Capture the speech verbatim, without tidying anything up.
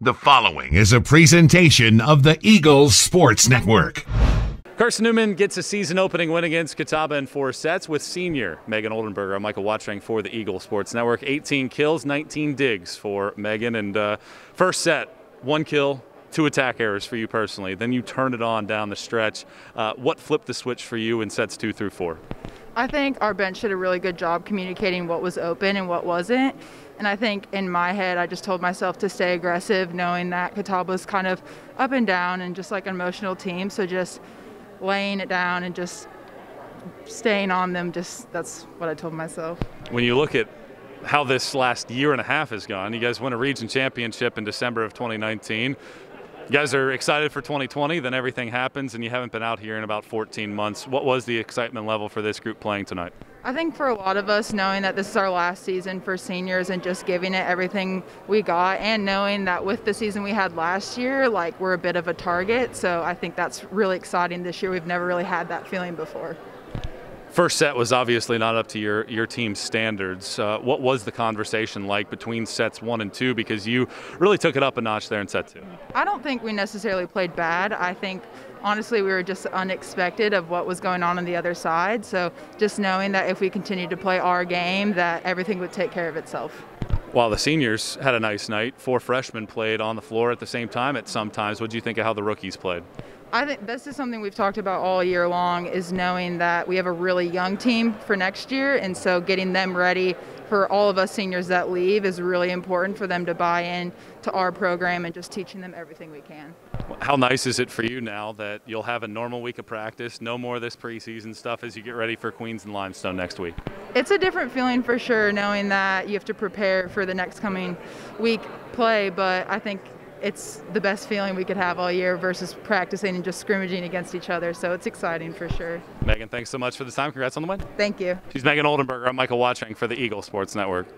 The following is a presentation of the Eagles Sports Network. Carson Newman gets a season-opening win against Catawba in four sets with senior Megan Oldenburger. I'm Michael Watchrang for the Eagles Sports Network. eighteen kills, nineteen digs for Megan. And uh, first set, one kill, two attack errors for you personally. Then you turn it on down the stretch. Uh, what flipped the switch for you in sets two through four? I think our bench did a really good job communicating what was open and what wasn't. And I think in my head, I just told myself to stay aggressive, knowing that Catawba's kind of up and down and just like an emotional team. So just laying it down and just staying on them, just that's what I told myself. When you look at how this last year and a half has gone, you guys won a region championship in December of twenty nineteen. You guys are excited for twenty twenty, then everything happens, and you haven't been out here in about fourteen months. What was the excitement level for this group playing tonight? I think for a lot of us, knowing that this is our last season for seniors and just giving it everything we got, and knowing that with the season we had last year, like, we're a bit of a target. So I think that's really exciting this year. We've never really had that feeling before. First set was obviously not up to your, your team's standards. Uh, what was the conversation like between sets one and two? Because you really took it up a notch there in set two. I don't think we necessarily played bad. I think, honestly, we were just unexpected of what was going on on the other side. So just knowing that if we continued to play our game, that everything would take care of itself. While the seniors had a nice night, four freshmen played on the floor at the same time at some times. What do you think of how the rookies played? I think this is something we've talked about all year long, is knowing that we have a really young team for next year, and so getting them ready for all of us seniors that leave is really important for them to buy in to our program, and just teaching them everything we can. How nice is it for you now that you'll have a normal week of practice, no more of this preseason stuff as you get ready for Queens and Limestone next week? It's a different feeling for sure, knowing that you have to prepare for the next coming week play, but I think it's the best feeling we could have all year versus practicing and just scrimmaging against each other. So it's exciting for sure. Megan, thanks so much for the time. Congrats on the win. Thank you. She's Megan Oldenburger. I'm Michael Watchrang for the Eagles Sports Network.